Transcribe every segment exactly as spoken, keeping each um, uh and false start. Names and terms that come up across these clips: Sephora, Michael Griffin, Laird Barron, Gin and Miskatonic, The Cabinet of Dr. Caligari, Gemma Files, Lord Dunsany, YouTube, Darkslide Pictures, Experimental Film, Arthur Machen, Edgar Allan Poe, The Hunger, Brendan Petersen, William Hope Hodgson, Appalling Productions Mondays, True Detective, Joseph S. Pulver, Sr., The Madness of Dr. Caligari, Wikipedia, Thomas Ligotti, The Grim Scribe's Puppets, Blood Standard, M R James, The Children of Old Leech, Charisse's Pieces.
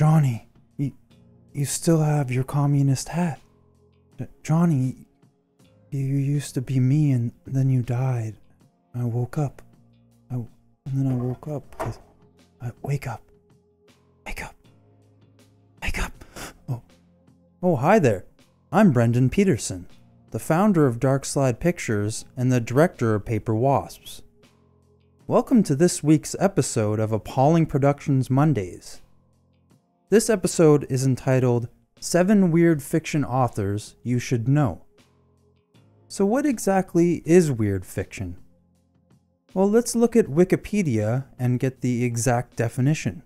Johnny, you, you still have your communist hat. Johnny, you used to be me and then you died. I woke up. I, and then I woke up. Cause I, wake up. Wake up. Wake up. Oh. Oh, hi there. I'm Brendan Petersen, the founder of Darkslide Pictures and the director of Paper Wasps. Welcome to this week's episode of Appalling Productions Mondays. This episode is entitled, Seven Weird Fiction Authors You Should Know. So what exactly is weird fiction? Well, let's look at Wikipedia and get the exact definition.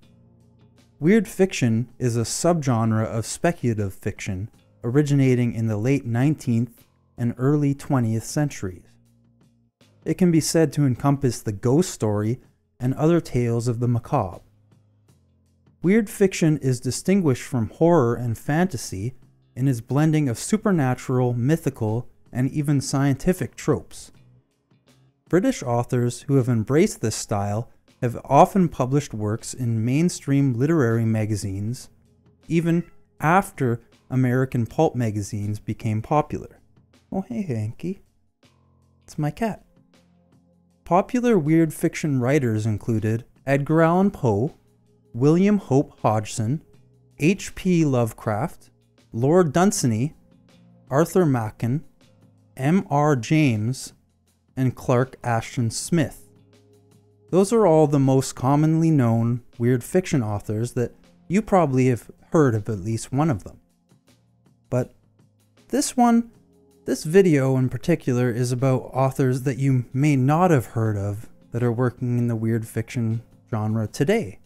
Weird fiction is a subgenre of speculative fiction originating in the late nineteenth and early twentieth centuries. It can be said to encompass the ghost story and other tales of the macabre. Weird fiction is distinguished from horror and fantasy in its blending of supernatural, mythical, and even scientific tropes. British authors who have embraced this style have often published works in mainstream literary magazines, even after American pulp magazines became popular. Oh hey Hanky, it's my cat. Popular weird fiction writers included Edgar Allan Poe, William Hope Hodgson, H P Lovecraft, Lord Dunsany, Arthur Machen, M R James, and Clark Ashton Smith. Those are all the most commonly known weird fiction authors that you probably have heard of at least one of them. But this one, this video in particular, is about authors that you may not have heard of that are working in the weird fiction genre today.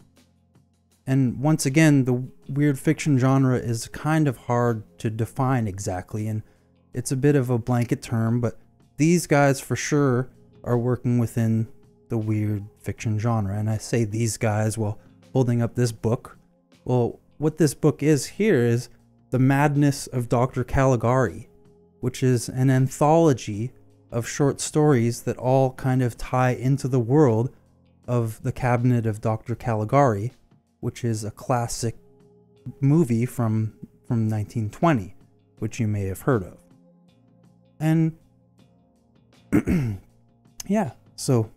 And once again, the weird fiction genre is kind of hard to define exactly, and it's a bit of a blanket term, but these guys for sure are working within the weird fiction genre. And I say these guys while holding up this book. Well, what this book is here is The Madness of Doctor Caligari, which is an anthology of short stories that all kind of tie into the world of The Cabinet of Doctor Caligari, which is a classic movie from, from nineteen twenty, which you may have heard of. And yeah, so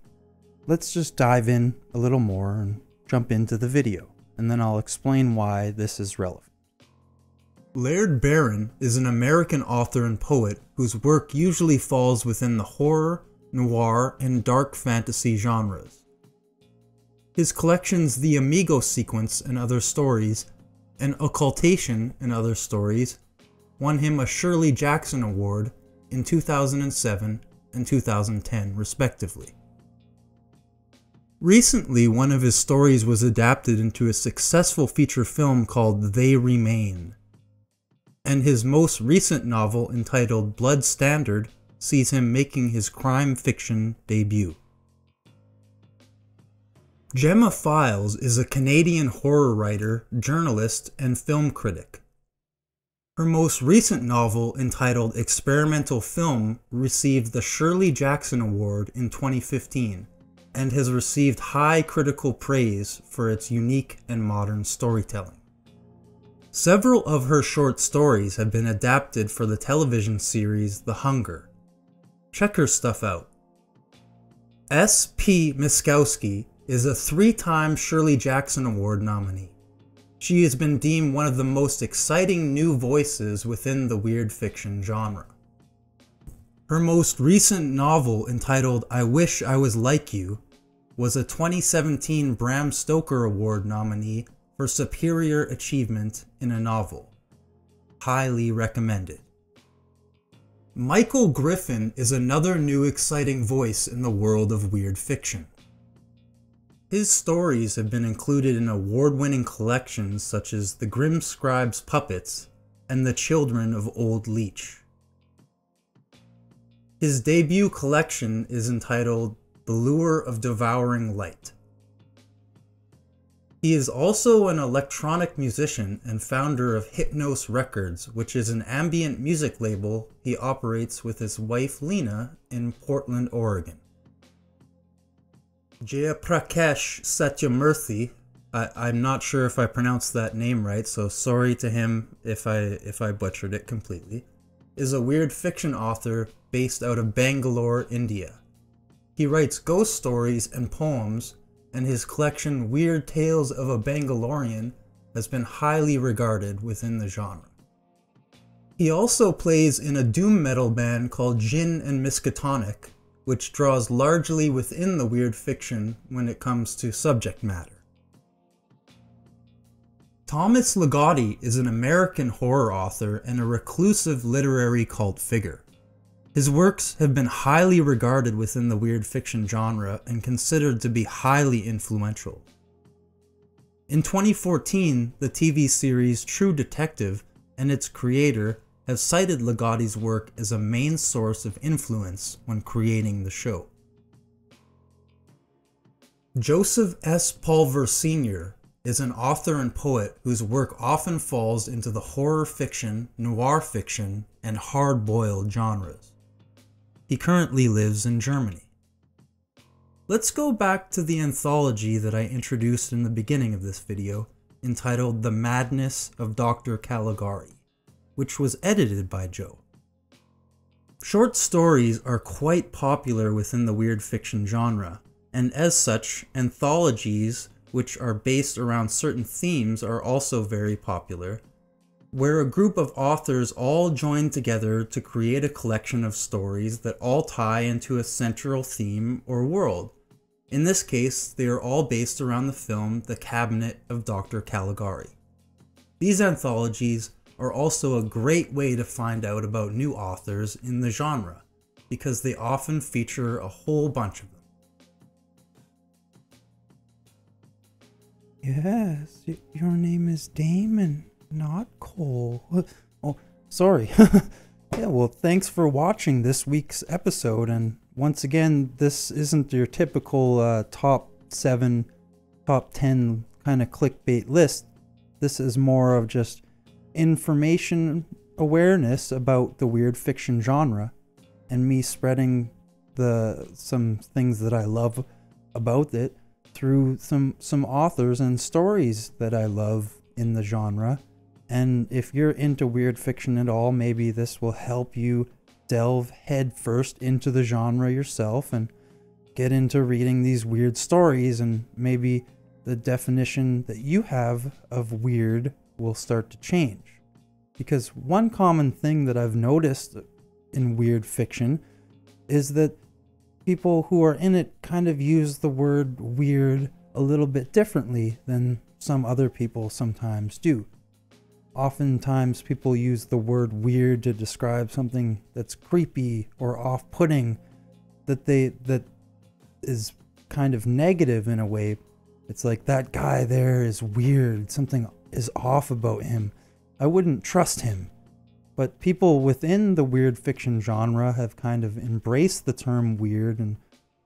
let's just dive in a little more and jump into the video, and then I'll explain why this is relevant. Laird Barron is an American author and poet whose work usually falls within the horror, noir, and dark fantasy genres. His collections The Amigo Sequence and Other Stories and Occultation and Other Stories won him a Shirley Jackson Award in two thousand seven and two thousand ten, respectively. Recently, one of his stories was adapted into a successful feature film called They Remain. And his most recent novel, entitled Blood Standard, sees him making his crime fiction debut. Gemma Files is a Canadian horror writer, journalist, and film critic. Her most recent novel, entitled Experimental Film, received the Shirley Jackson Award in twenty fifteen, and has received high critical praise for its unique and modern storytelling. Several of her short stories have been adapted for the television series The Hunger. Check her stuff out. S. P. Miskowski is a three-time Shirley Jackson Award nominee. She has been deemed one of the most exciting new voices within the weird fiction genre. Her most recent novel, entitled I Wish I Was Like You, was a twenty seventeen Bram Stoker Award nominee for superior achievement in a novel. Highly recommended. Michael Griffin is another new exciting voice in the world of weird fiction. His stories have been included in award-winning collections such as The Grim Scribe's Puppets and The Children of Old Leech. His debut collection is entitled The Lure of Devouring Light. He is also an electronic musician and founder of Hypnos Records, which is an ambient music label he operates with his wife Lena in Portland, Oregon. Jayaprakash Satyamurthy I, I'm not sure if I pronounced that name right, so sorry to him if I if I butchered it completely, is a weird fiction author based out of Bangalore, India. He writes ghost stories and poems, and his collection Weird Tales of a Bangalorean has been highly regarded within the genre. He also plays in a doom metal band called Gin and Miskatonic, which draws largely within the weird fiction when it comes to subject matter. Thomas Ligotti is an American horror author and a reclusive literary cult figure. His works have been highly regarded within the weird fiction genre and considered to be highly influential. In twenty fourteen, the T V series True Detective and its creator have cited Ligotti's work as a main source of influence when creating the show. Joseph S. Pulver, Senior is an author and poet whose work often falls into the horror fiction, noir fiction, and hard-boiled genres. He currently lives in Germany. Let's go back to the anthology that I introduced in the beginning of this video, entitled The Madness of Doctor Caligari, which was edited by Joe. Short stories are quite popular within the weird fiction genre, and as such, anthologies which are based around certain themes are also very popular, where a group of authors all join together to create a collection of stories that all tie into a central theme or world. In this case, they are all based around the film The Cabinet of Doctor Caligari. These anthologies are also a great way to find out about new authors in the genre, because they often feature a whole bunch of them. Yes, your name is Damon, not Cole. Oh, sorry. Yeah, well, thanks for watching this week's episode, and once again, this isn't your typical uh, top seven, top ten kind of clickbait list. This is more of just information awareness about the weird fiction genre and me spreading the some things that I love about it through some some authors and stories that I love in the genre. And if you're into weird fiction at all, maybe this will help you delve headfirst into the genre yourself and get into reading these weird stories, and maybe the definition that you have of weird will start to change. Because one common thing that I've noticed in weird fiction is that people who are in it kind of use the word weird a little bit differently than some other people sometimes do. Oftentimes people use the word weird to describe something that's creepy or off-putting, that they that is kind of negative in a way. It's like, that guy there is weird, something is off about him, I wouldn't trust him. But people within the weird fiction genre have kind of embraced the term weird and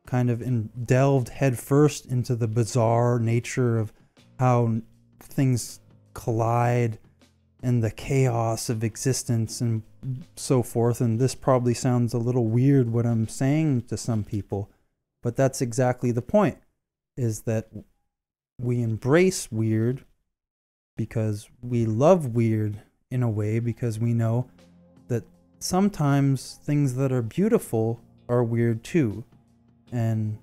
kind of in, delved headfirst into the bizarre nature of how things collide and the chaos of existence and so forth. And this probably sounds a little weird what I'm saying to some people, but that's exactly the point, is that we embrace weird because we love weird in a way, because we know that sometimes things that are beautiful are weird too. And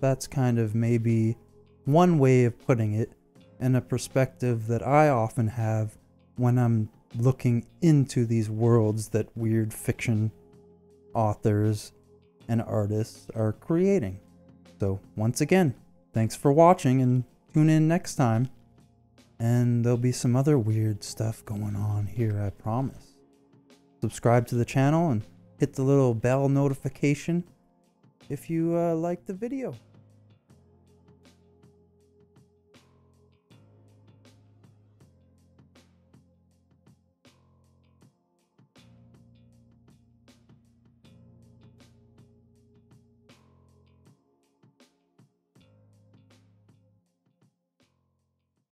that's kind of maybe one way of putting it, and a perspective that I often have when I'm looking into these worlds that weird fiction authors and artists are creating. So once again, thanks for watching, and tune in next time. And there'll be some other weird stuff going on here, I promise. Subscribe to the channel and hit the little bell notification if you uh, like the video.